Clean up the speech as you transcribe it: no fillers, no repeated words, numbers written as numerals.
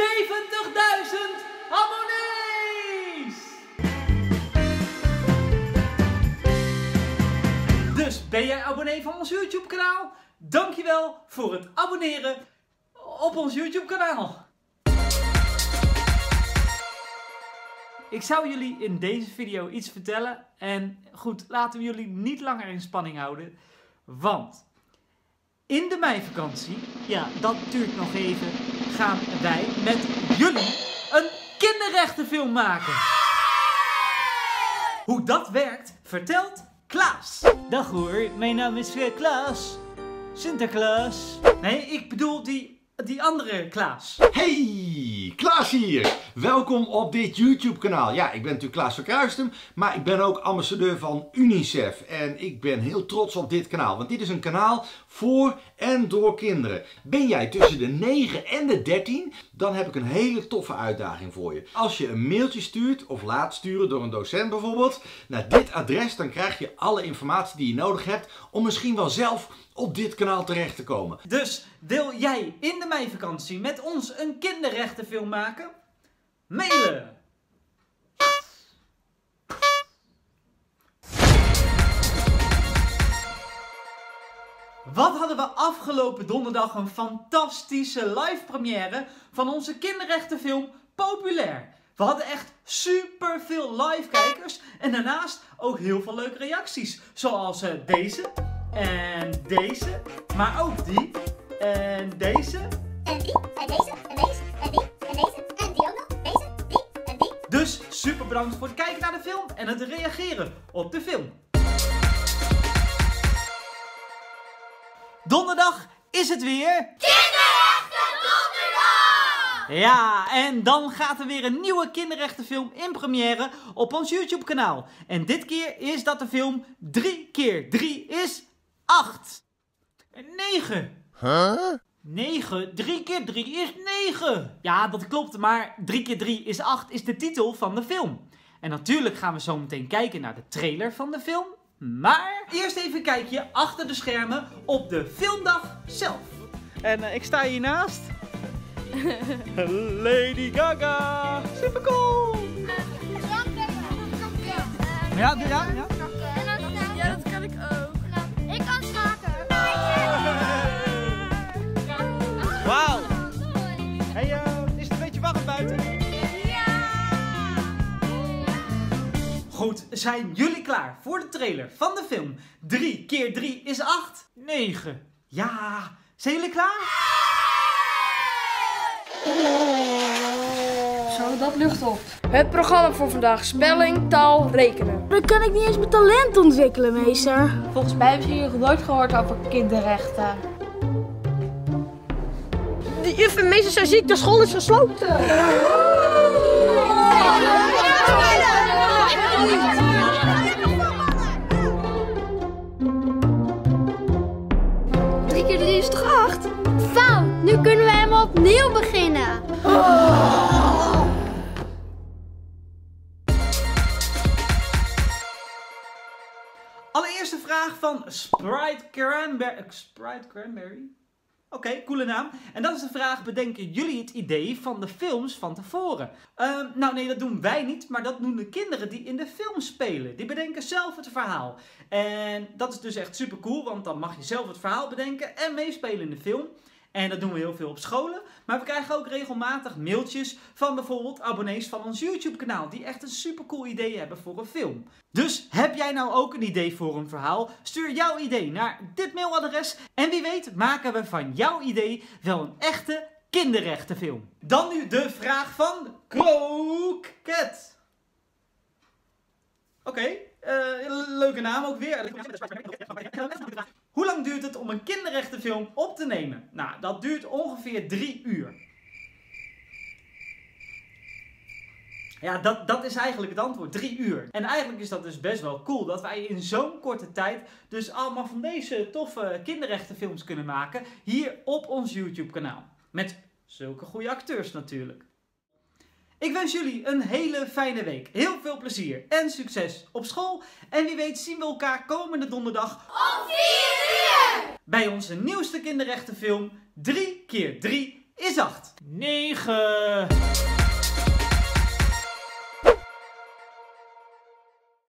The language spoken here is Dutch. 70.000 abonnees! Dus ben jij abonnee van ons YouTube kanaal? Dankjewel voor het abonneren op ons YouTube kanaal. Ik zou jullie in deze video iets vertellen en goed, laten we jullie niet langer in spanning houden, want in de meivakantie, ja dat duurt nog even, gaan wij met jullie een kinderrechtenfilm maken. Hoe dat werkt, vertelt Klaas. Dag hoor, mijn naam is Klaas. Sinterklaas. Nee, ik bedoel die andere Klaas. Hey, Klaas hier. Welkom op dit YouTube kanaal. Ja, ik ben natuurlijk Klaas Verkruijsten, maar ik ben ook ambassadeur van UNICEF. En ik ben heel trots op dit kanaal, want dit is een kanaal voor en door kinderen. Ben jij tussen de 9 en de 13, dan heb ik een hele toffe uitdaging voor je. Als je een mailtje stuurt, of laat sturen door een docent bijvoorbeeld, naar dit adres, dan krijg je alle informatie die je nodig hebt om misschien wel zelf op dit kanaal terecht te komen. Dus wil jij in de meivakantie met ons een kinderrechtenfilm maken? Mailen! Wat hadden we afgelopen donderdag een fantastische live première van onze kinderrechtenfilm Populair. We hadden echt super veel live kijkers en daarnaast ook heel veel leuke reacties. Zoals deze en deze, maar ook die en deze en die en deze en deze en die en deze en die ook nog, deze, die en die. Dus super bedankt voor het kijken naar de film en het reageren op de film. Donderdag is het weer Kinderrechten Donderdag! Ja, en dan gaat er weer een nieuwe kinderrechtenfilm in première op ons YouTube kanaal. En dit keer is dat de film 3 keer 3 is 8. 9. Huh? 9? 3 keer 3 is 9. Ja, dat klopt, maar 3 keer 3 is 8 is de titel van de film. En natuurlijk gaan we zo meteen kijken naar de trailer van de film. Maar eerst even een kijkje achter de schermen op de filmdag zelf. En ik sta hiernaast. Lady Gaga. Super cool. Ja, ja. Ja, dat kan ik ook. Ik kan schaken. Wauw. Hey, is het een beetje warm buiten? Ja. Goed, zijn jullie klaar voor de trailer van de film 3 keer 3 is 8, 9. Ja, zijn jullie klaar? Zo, dat lucht op. Het programma voor vandaag: spelling, taal, rekenen. Dan kan ik niet eens mijn talent ontwikkelen, meester. Volgens mij hebben jullie nog nooit gehoord over kinderrechten. De juf en meester zijn ziek, de school is gesloten. Drie keer drie is toch 8? Fout, nu kunnen we helemaal opnieuw beginnen. Allereerste vraag van Sprite Cranberry? Oké, coole naam. En dat is de vraag, bedenken jullie het idee van de films van tevoren? Nou nee, dat doen wij niet, maar dat doen de kinderen die in de film spelen. Die bedenken zelf het verhaal. En dat is dus echt super cool, want dan mag je zelf het verhaal bedenken en meespelen in de film. En dat doen we heel veel op scholen. Maar we krijgen ook regelmatig mailtjes van bijvoorbeeld abonnees van ons YouTube kanaal. Die echt een supercool idee hebben voor een film. Dus heb jij nou ook een idee voor een verhaal? Stuur jouw idee naar dit mailadres. En wie weet maken we van jouw idee wel een echte kinderrechtenfilm. Dan nu de vraag van Krooket. Oké, leuke naam ook weer. Hoe lang duurt het om een kinderrechtenfilm op te nemen? Nou, dat duurt ongeveer 3 uur. Ja, dat is eigenlijk het antwoord. 3 uur. En eigenlijk is dat dus best wel cool dat wij in zo'n korte tijd dus allemaal van deze toffe kinderrechtenfilms kunnen maken. Hier op ons YouTube kanaal. Met zulke goede acteurs natuurlijk. Ik wens jullie een hele fijne week. Heel veel plezier en succes op school. En wie weet zien we elkaar komende donderdag om 4 uur bij onze nieuwste kinderrechtenfilm 3 keer 3 is 8. 9.